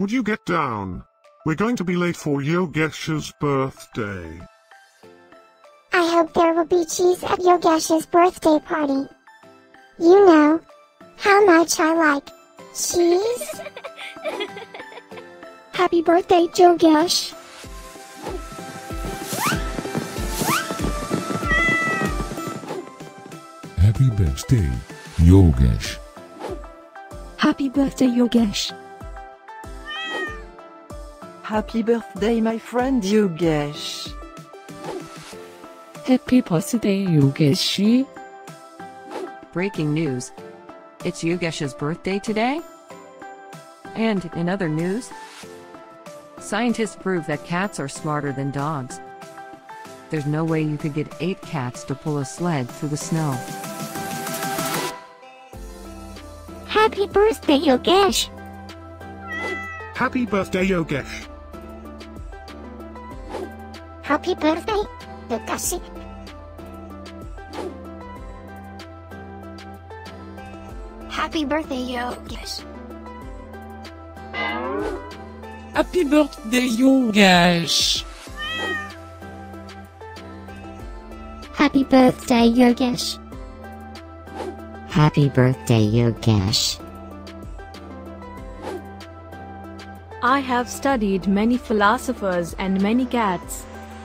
Would you get down? We're going to be late for Yogesh's birthday. I hope there will be cheese at Yogesh's birthday party. You know how much I like cheese. Happy birthday, Yogesh. Happy birthday, Yogesh. Happy birthday, Yogesh. Happy birthday, my friend Yogesh. Happy birthday, Yogesh. Breaking news. It's Yogesh's birthday today. And in other news, scientists prove that cats are smarter than dogs. There's no way you could get 8 cats to pull a sled through the snow. Happy birthday, Yogesh. Happy birthday, Yogesh. Happy birthday, Yogesh. Happy birthday, Yogesh. Happy birthday, Yogesh. Happy birthday, Yogesh. Happy birthday, Yogesh. I have studied many philosophers and many cats.